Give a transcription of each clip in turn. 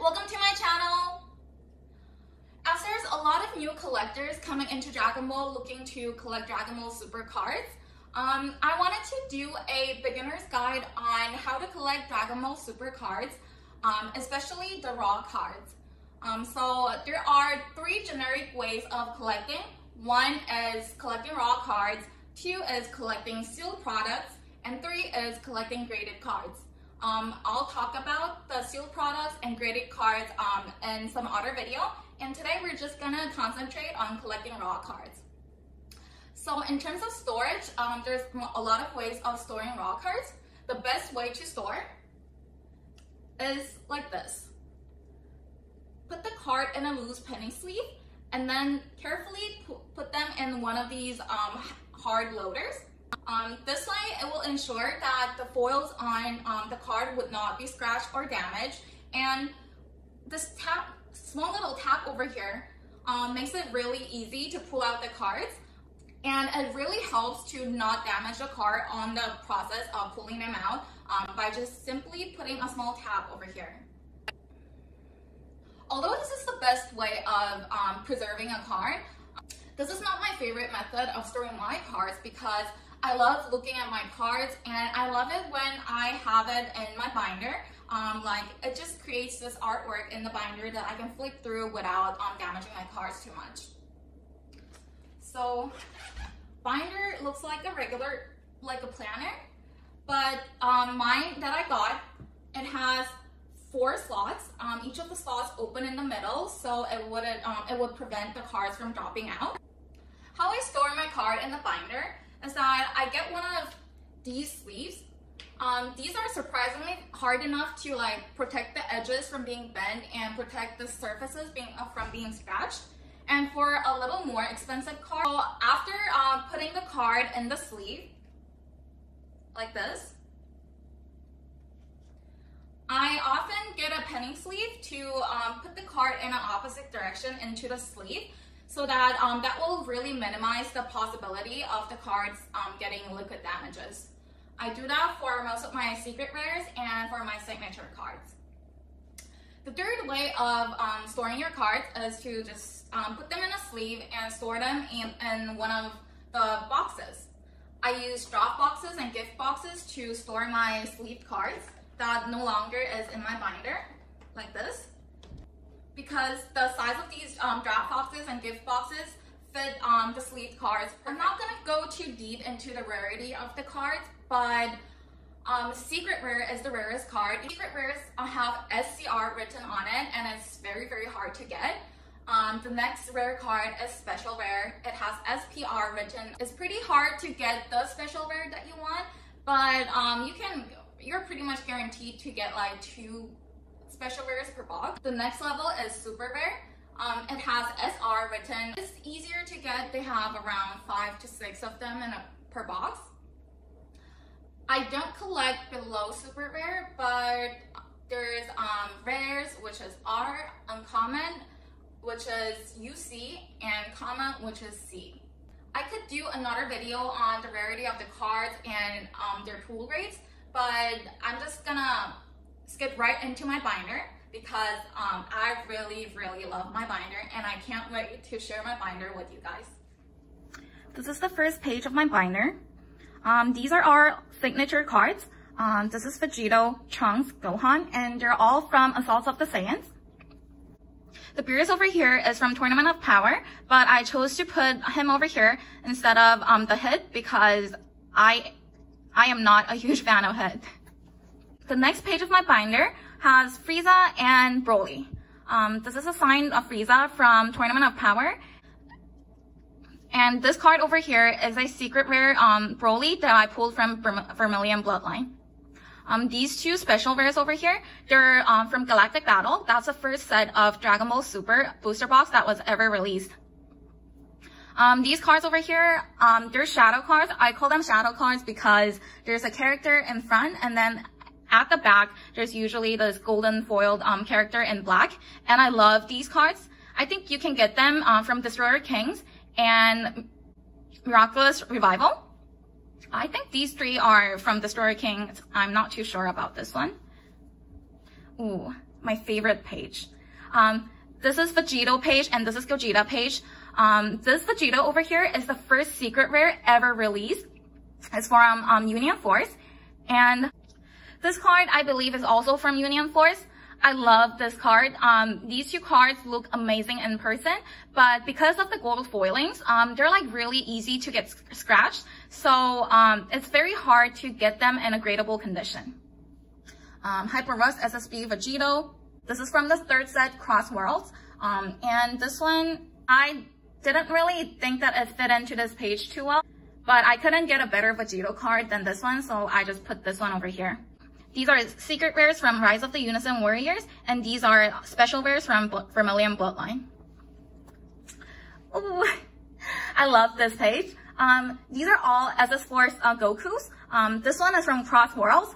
Welcome to my channel. As there's a lot of new collectors coming into Dragon Ball looking to collect Dragon Ball Super Cards, I wanted to do a beginner's guide on how to collect Dragon Ball Super Cards, especially the raw cards. So there are three generic ways of collecting. One is collecting raw cards, two is collecting sealed products, and three is collecting graded cards. I'll talk about the sealed products and graded cards in some other video, and today we're just gonna concentrate on collecting raw cards. So in terms of storage, there's a lot of ways of storing raw cards. The best way to store is like this. Put the card in a loose penny sleeve and then carefully put them in one of these hard loaders. This way it will ensure that the foils on the card would not be scratched or damaged, and this small little tap over here makes it really easy to pull out the cards, and it really helps to not damage the card on the process of pulling them out by just simply putting a small tap over here. Although this is the best way of preserving a card, this is not my favorite method of storing my cards because I love looking at my cards, and I love it when I have it in my binder. Like, it just creates this artwork in the binder that I can flick through without damaging my cards too much. So binder looks like a regular, like a planner, but mine that I got, it has 4 slots. Each of the slots open in the middle, so it would prevent the cards from dropping out. How I store my card in the binder is that I get one of these sleeves. These are surprisingly hard enough to like protect the edges from being bent and protect the surfaces from being scratched. And for a little more expensive card, so after putting the card in the sleeve, like this, I often get a penny sleeve to put the card in an opposite direction into the sleeve, so that that will really minimize the possibility of the cards getting liquid damages. I do that for most of my secret rares and for my signature cards. The third way of storing your cards is to just put them in a sleeve and store them in one of the boxes. I use drop boxes and gift boxes to store my sleeved cards that no longer is in my binder, like this, because the size of these draft boxes and gift boxes fit the sleeved cards. I'm not gonna go too deep into the rarity of the cards, but secret rare is the rarest card. Secret rares have SCR written on it, and it's very, very hard to get. The next rare card is special rare. It has SPR written. It's pretty hard to get the special rare that you want, but you're pretty much guaranteed to get like 2 special rares per box. The next level is super rare. It has SR written. It's easier to get. They have around 5 to 6 of them per box. I don't collect below super rare, but there's rares, which is R, uncommon, which is UC, and common, which is C. I could do another video on the rarity of the cards and their pool rates, but I'm just gonna skip right into my binder because I really, really love my binder, and I can't wait to share my binder with you guys. This is the first page of my binder. These are our signature cards. This is Vegito, Trunks, Gohan, and they're all from Assault of the Saiyans. The Beerus over here is from Tournament of Power, but I chose to put him over here instead of the Hit because I am not a huge fan of Hit. The next page of my binder has Frieza and Broly. This is a sign of Frieza from Tournament of Power. And this card over here is a secret rare Broly that I pulled from Vermilion Bloodline. These 2 special rares over here, they're from Galactic Battle. That's the first set of Dragon Ball Super booster box that was ever released. These cards over here, they're shadow cards. I call them shadow cards because there's a character in front, and then at the back, there's usually this golden foiled character in black. And I love these cards. I think you can get them from Destroyer Kings and Miraculous Revival. I think these 3 are from Destroyer Kings. I'm not too sure about this one. Ooh, my favorite page. This is Vegito page and this is Gogeta page. This Vegito over here is the first secret rare ever released. It's from Union Force. And this card, I believe, is also from Union Force. I love this card. These two cards look amazing in person, but because of the gold foilings, they're like really easy to get scratched. So it's very hard to get them in a gradable condition. Hyper Rust SSB Vegito. This is from the third set, Cross Worlds. And this one, I didn't really think that it fit into this page too well, but I couldn't get a better Vegito card than this one, so I just put this one over here. These are secret rares from Rise of the Unison Warriors, and these are special rares from Vermilion Bloodline. Ooh, I love this page. These are all SS Force Gokus. This one is from Cross Worlds.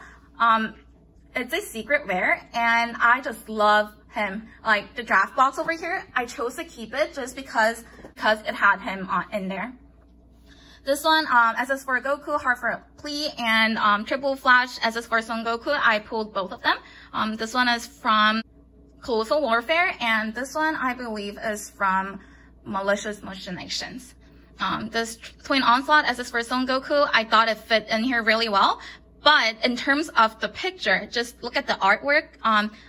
It's a secret rare, and I just love him. Like the draft box over here, I chose to keep it just because it had him in there. This one, SS4 Goku, Heart for Plea, and Triple Flash, SS4 Son Goku, I pulled both of them. This one is from Colossal Warfare, and this one, I believe, is from Malicious Machinations. This Twin Onslaught, SS4 Son Goku, I thought it fit in here really well, but in terms of the picture, just look at the artwork.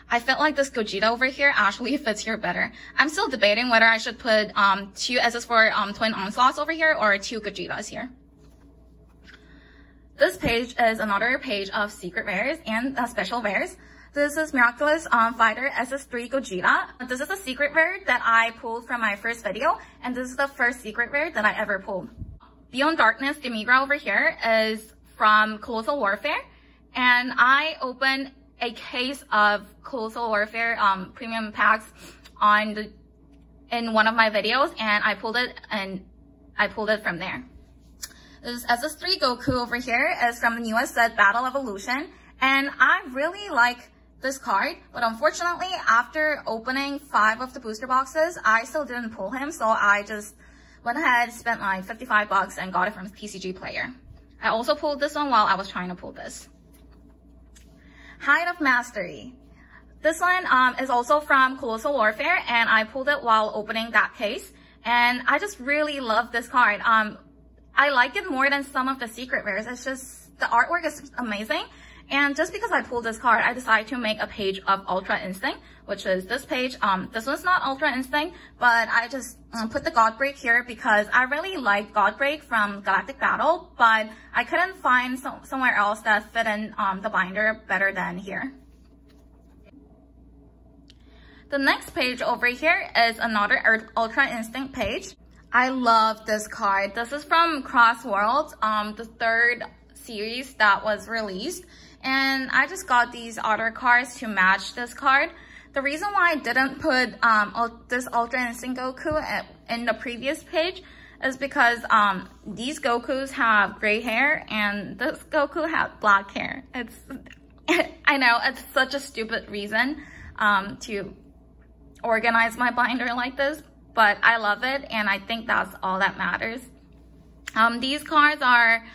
I felt like this Gogeta over here actually fits here better. I'm still debating whether I should put two SS4 Twin Onslaughts over here or two Gogetas here. This page is another page of secret rares and special rares. This is Miraculous Fighter SS3 Gogeta. This is a secret rare that I pulled from my first video, and this is the first secret rare that I ever pulled. Beyond Darkness Demigra over here is from Colossal Warfare, and I opened a case of Colossal Warfare premium packs in one of my videos, and I pulled it from there. This SS3 Goku over here is from the newest set, Battle Evolution, and I really like this card, but unfortunately after opening 5 of the booster boxes, I still didn't pull him, so I just went ahead, spent like $55 and got it from PCG Player. I also pulled this one while I was trying to pull this. Height of Mastery. This one is also from Colossal Warfare, and I pulled it while opening that case. And I just really love this card. I like it more than some of the secret rares. It's just, the artwork is amazing. And just because I pulled this card, I decided to make a page of Ultra Instinct, which is this page. This one's not Ultra Instinct, but I just put the Godbreak here because I really liked Godbreak from Galactic Battle, but I couldn't find somewhere else that fit in the binder better than here. The next page over here is another Ultra Instinct page. I love this card. This is from Cross Worlds, the third series that was released. And I just got these other cards to match this card. The reason why I didn't put this Ultra Instinct Goku in the previous page is because these Gokus have gray hair and this Goku had black hair. It's, I know, it's such a stupid reason to organize my binder like this, but I love it and I think that's all that matters. These cards are,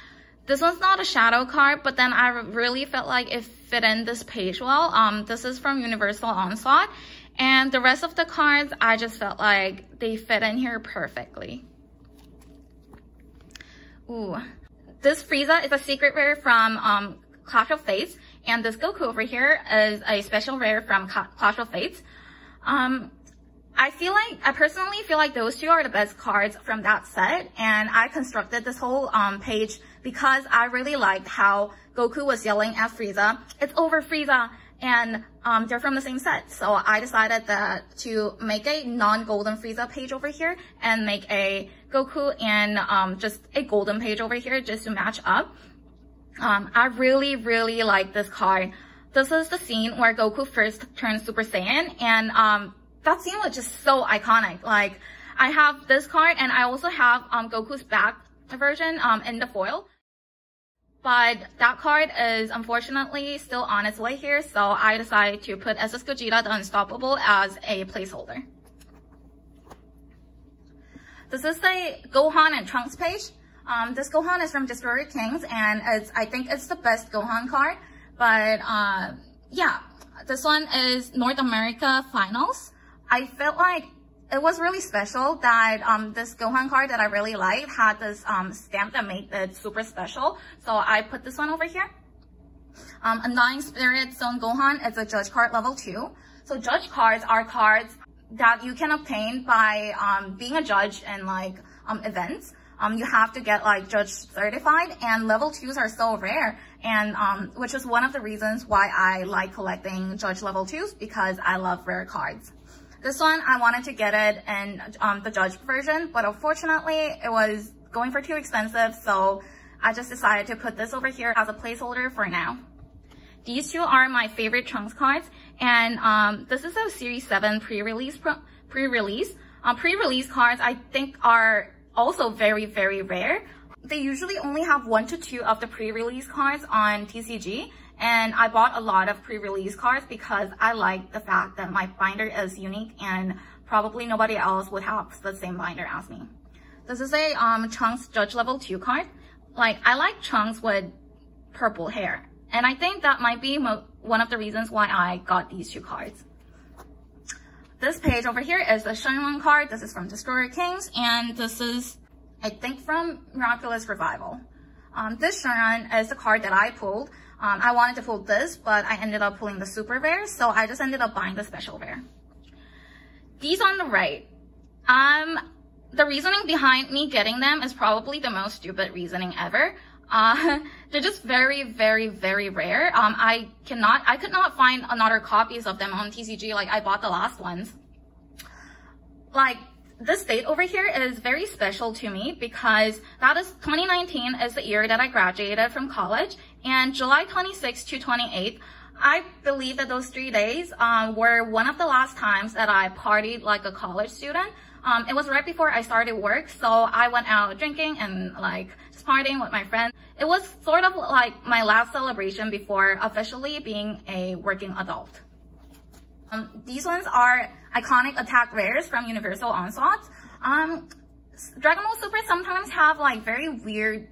this one's not a shadow card, but then I really felt like it fit in this page well. This is from Universal Onslaught, and the rest of the cards, I just felt like they fit in here perfectly. Ooh, this Frieza is a secret rare from Clash of Fates, and this Goku over here is a special rare from Clash of Fates. I personally feel like those two are the best cards from that set, and I constructed this whole page because I really liked how Goku was yelling at Frieza, "It's over, Frieza," and they're from the same set. So I decided that to make a non-golden Frieza page over here and make a Goku and just a golden page over here just to match up. I really, really like this card. This is the scene where Goku first turns Super Saiyan, and that scene was just so iconic. Like, I have this card and I also have Goku's back version in the foil. But that card is unfortunately still on its way here, so I decided to put SS Gogeta the Unstoppable as a placeholder. This is the Gohan and Trunks page. This Gohan is from Destroyer Kings, and I think it's the best Gohan card. But yeah, This one is North America Finals. I felt like it was really special that this Gohan card that I really liked had this stamp that made it super special. So I put this one over here. Undying Spirit Zone Gohan is a Judge card level 2. So Judge cards are cards that you can obtain by being a judge in like events. You have to get like judge certified, and level 2s are so rare, and which is one of the reasons why I like collecting judge level 2s, because I love rare cards. This one, I wanted to get it in the judge version, but unfortunately it was going for too expensive, so I just decided to put this over here as a placeholder for now. These two are my favorite Trunks cards, and this is a Series 7 pre-release cards. I think are also very, very rare. They usually only have 1 to 2 of the pre-release cards on TCG, and I bought a lot of pre-release cards because I like the fact that my binder is unique and probably nobody else would have the same binder as me. This is a Trunks Judge Level 2 card. Like, I like Trunks with purple hair, and I think that might be one of the reasons why I got these two cards. This page over here is the Shenron card. This is from Destroyer Kings, and this is, I think, from Miraculous Revival. This Shenron is the card that I pulled. I wanted to pull this, but I ended up pulling the super rare, so I just ended up buying the special rare. These on the right, the reasoning behind me getting them is probably the most stupid reasoning ever. They're just very, very rare. I could not find another copies of them on TCG. Like, I bought the last ones. Like, this date over here is very special to me because that is 2019 is the year that I graduated from college, and July 26th to 28th, I believe that those 3 days were one of the last times that I partied like a college student. It was right before I started work, so I went out drinking and like just partying with my friends. It was sort of like my last celebration before officially being a working adult. These ones are iconic attack rares from Universal Onslaught. Dragon Ball Super sometimes have like very weird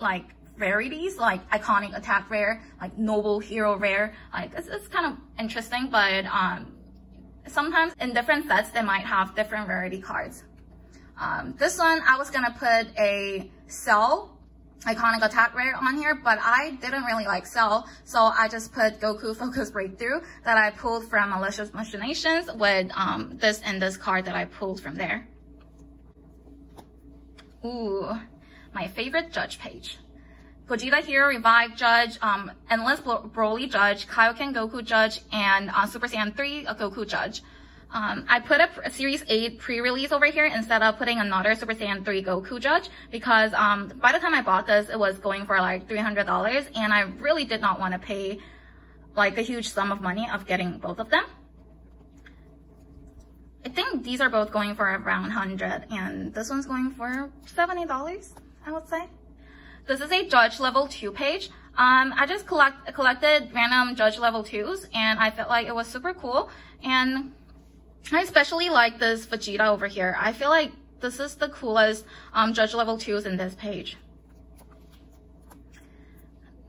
like rarities, like iconic attack rare, like noble hero rare. Like, it's kind of interesting, but sometimes in different sets, they might have different rarity cards. This one, I was gonna put a Cell iconic attack rare on here, but I didn't really like Cell, so I just put Goku Focus Breakthrough that I pulled from Malicious Machinations with this and this card that I pulled from there. Ooh, my favorite Judge page. Gogeta Hero Revive Judge, Endless Broly Judge, Kaioken Goku Judge, and Super Saiyan 3 Goku Judge. I put a Series 8 pre-release over here instead of putting another Super Saiyan 3 Goku Judge because by the time I bought this, it was going for like $300, and I really did not want to pay like a huge sum of money of getting both of them. I think these are both going for around $100, and this one's going for $70, I would say. This is a Judge Level 2 page. I just collected random Judge Level 2s, and I felt like it was super cool. And I especially like this Vegeta over here. I feel like this is the coolest Judge Level 2s in this page.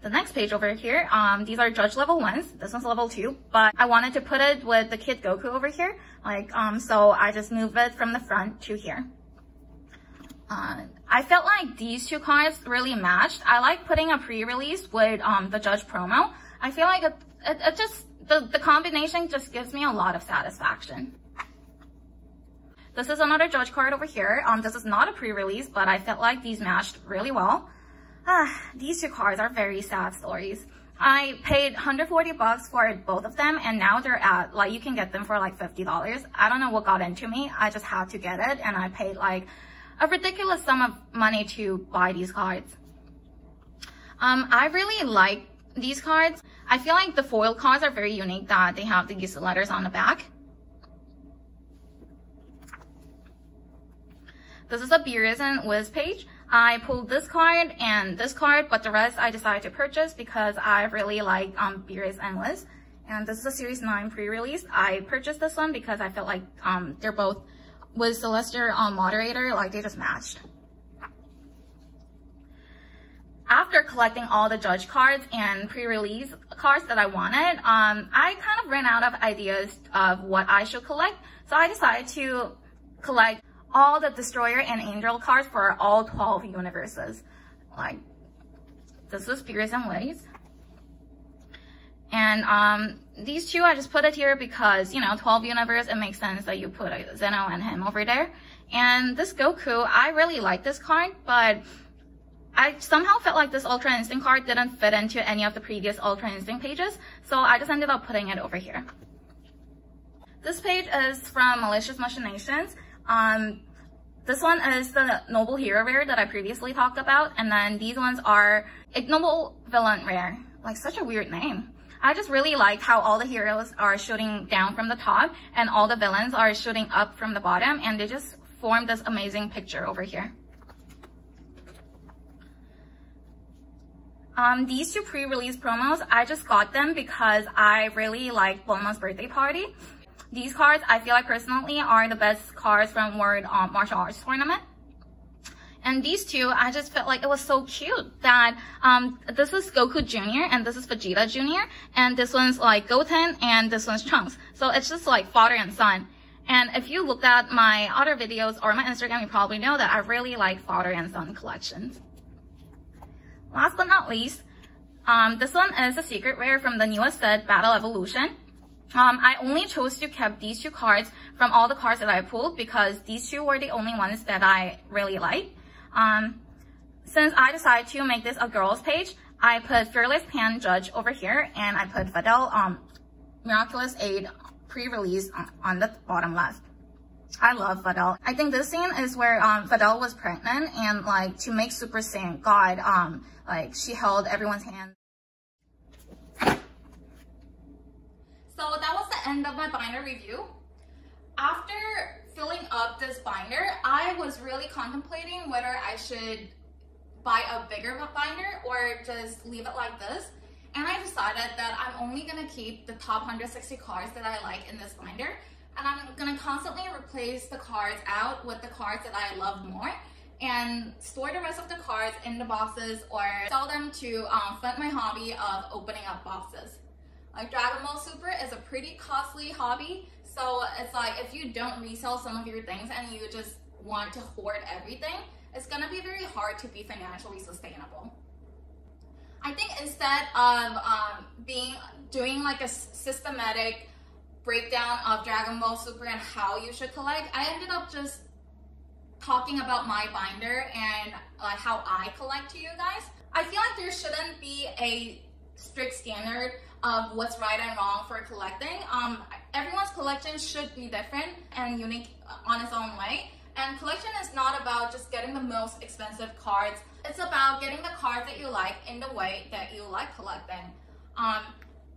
The next page over here, these are Judge Level 1s. This one's Level 2, but I wanted to put it with the Kid Goku over here. Like, so I just moved it from the front to here. I felt like these two cards really matched. I like putting a pre-release with the Judge promo. I feel like it just the combination just gives me a lot of satisfaction. This is another Judge card over here. This is not a pre-release, but I felt like these matched really well. These two cards are very sad stories. I paid $140 for both of them, and now they're at, like, you can get them for like $50. I don't know what got into me. I just had to get it, and I paid like a ridiculous sum of money to buy these cards. I really like these cards. I feel like the foil cards are very unique that they have these letters on the back. This is a Beerus and Whiz page. I pulled this card and this card, but the rest I decided to purchase because I really like Beerus and Whiz. And this is a Series 9 pre-release. I purchased this one because I felt like they're both with Celestia on moderator, like they just matched. after collecting all the judge cards and pre-release cards that I wanted, I kind of ran out of ideas of what I should collect. So I decided to collect all the Destroyer and Angel cards for all 12 universes. Like, this was Spirits and Ways. And these two, I just put it here because, you know, 12 universe, it makes sense that you put Zeno and him over there. And this Goku, I really like this card, but I somehow felt like this Ultra Instinct card didn't fit into any of the previous Ultra Instinct pages, so I just ended up putting it over here. This page is from Malicious Machinations. This one is the Noble Hero Rare that I previously talked about, and then these ones are Ignoble Villain Rare. Like, such a weird name. I just really like how all the heroes are shooting down from the top and all the villains are shooting up from the bottom, and they just form this amazing picture over here. These two pre-release promos, I just got them because I really like Bulma's Birthday Party. These cards, I feel like personally, are the best cards from World Martial Arts Tournament. And these two, I just felt like it was so cute that this is Goku Jr. and this is Vegeta Jr. and this one's like Goten and this one's Trunks. So it's just like father and son. And if you looked at my other videos or my Instagram, you probably know that I really like father and son collections. Last but not least, this one is a secret rare from the newest set, Battle Evolution. I only chose to keep these two cards from all the cards that I pulled because these two were the only ones that I really liked. Since I decided to make this a girls page, I put Fearless Pan Judge over here, and I put Videl Miraculous Aid pre-release on the bottom left. I love Videl. I think this scene is where Videl was pregnant, and like to make Super Saiyan God, like she held everyone's hand. So that was the end of my binder review. After filling up this binder, I was really contemplating whether I should buy a bigger binder or just leave it like this. And I decided that I'm only gonna keep the top 160 cards that I like in this binder. And I'm gonna constantly replace the cards out with the cards that I love more and store the rest of the cards in the boxes or sell them to fund my hobby of opening up boxes. Like, Dragon Ball Super is a pretty costly hobby, so it's like if you don't resell some of your things and you just want to hoard everything, it's gonna be very hard to be financially sustainable. I think instead of doing like a systematic breakdown of Dragon Ball Super and how you should collect, I ended up just talking about my binder and how I collect to you guys. I feel like there shouldn't be a strict standard of what's right and wrong for collecting. Everyone's collection should be different and unique on its own way. And collection is not about just getting the most expensive cards. It's about getting the cards that you like in the way that you like collecting.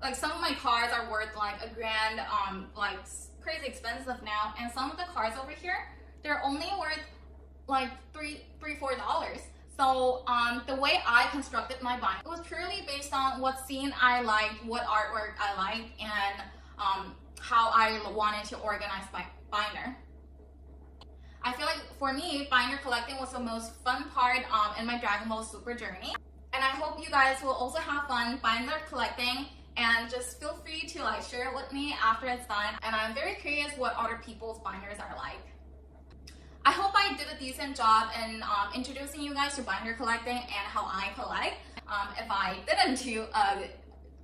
Like, some of my cards are worth like $1,000, like crazy expensive now. And some of the cards over here, they're only worth like $3, $4. So the way I constructed my binder, it was purely based on what scene I liked, what artwork I liked, and how I wanted to organize my binder. I feel like for me, binder collecting was the most fun part in my Dragon Ball Super journey. And I hope you guys will also have fun binder collecting, and just feel free to like share it with me after it's done. And I'm very curious what other people's binders are like. I hope I did a decent job in introducing you guys to binder collecting and how I collect. If I didn't do a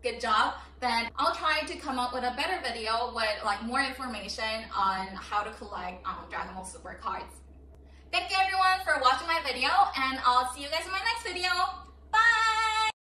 good job, then I'll try to come up with a better video with like more information on how to collect Dragon Ball Super cards. Thank you everyone for watching my video, and I'll see you guys in my next video.